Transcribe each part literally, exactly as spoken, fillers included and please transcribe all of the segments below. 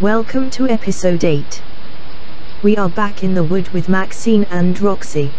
Welcome to episode eight. We are back in the wood with Maxine and Roxy.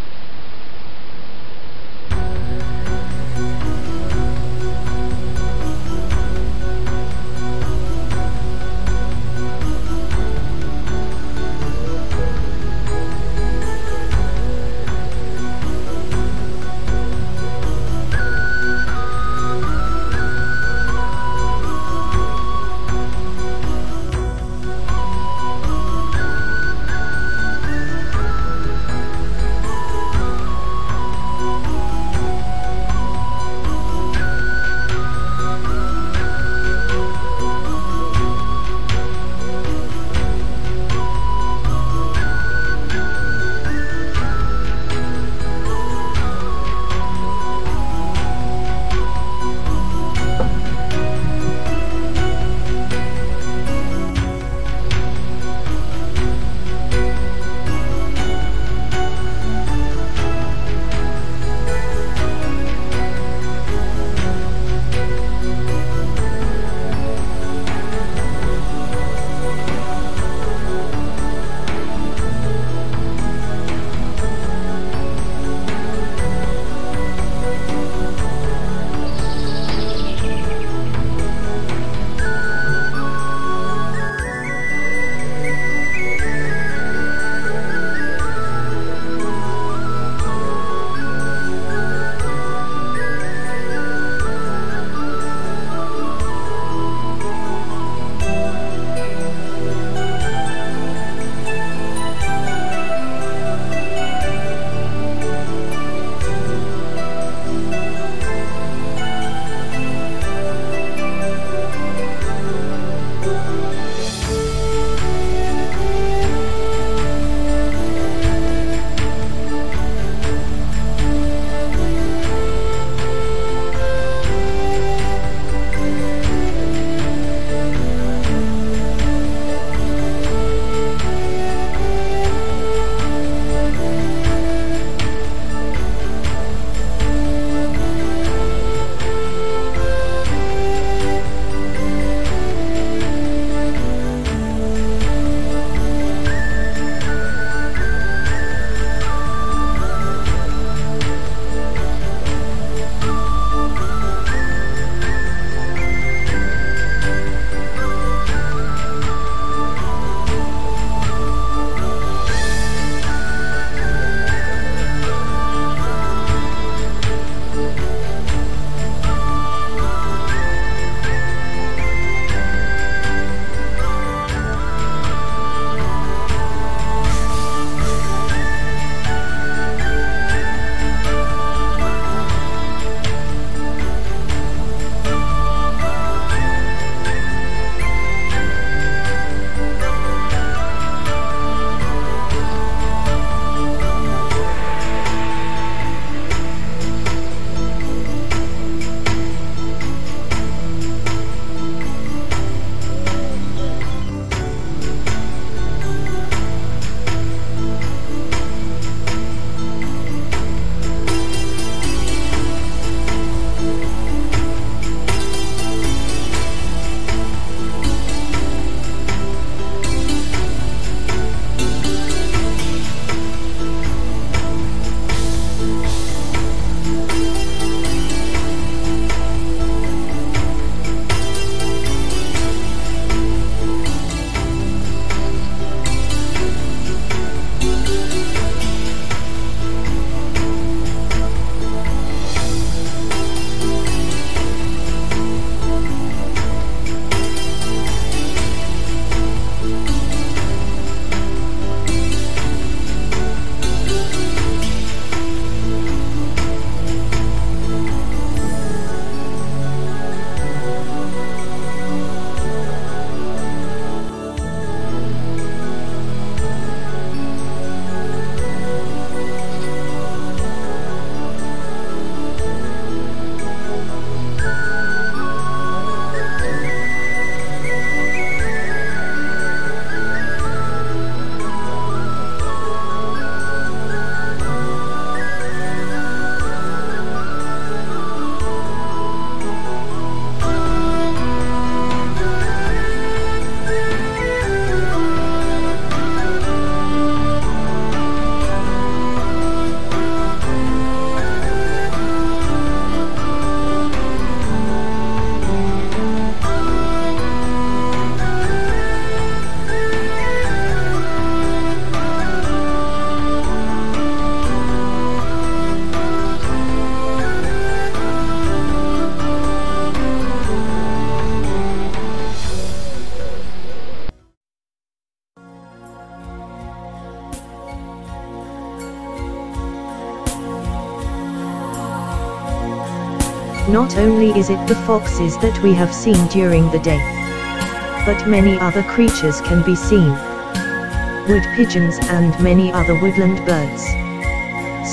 Not only is it the foxes that we have seen during the day, but many other creatures can be seen. Wood pigeons and many other woodland birds.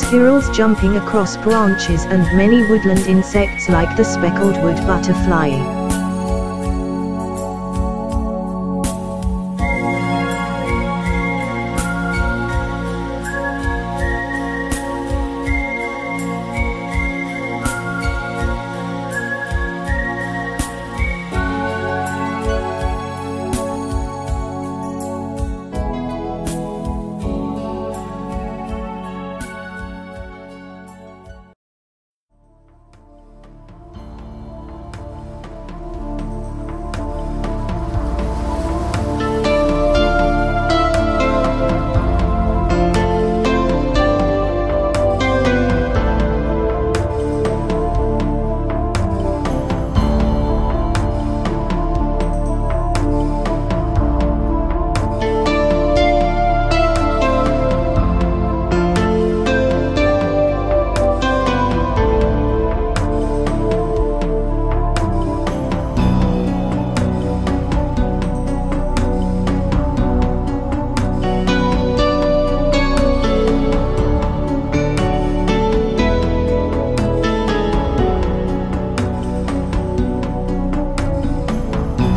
Squirrels jumping across branches and many woodland insects like the speckled wood butterfly.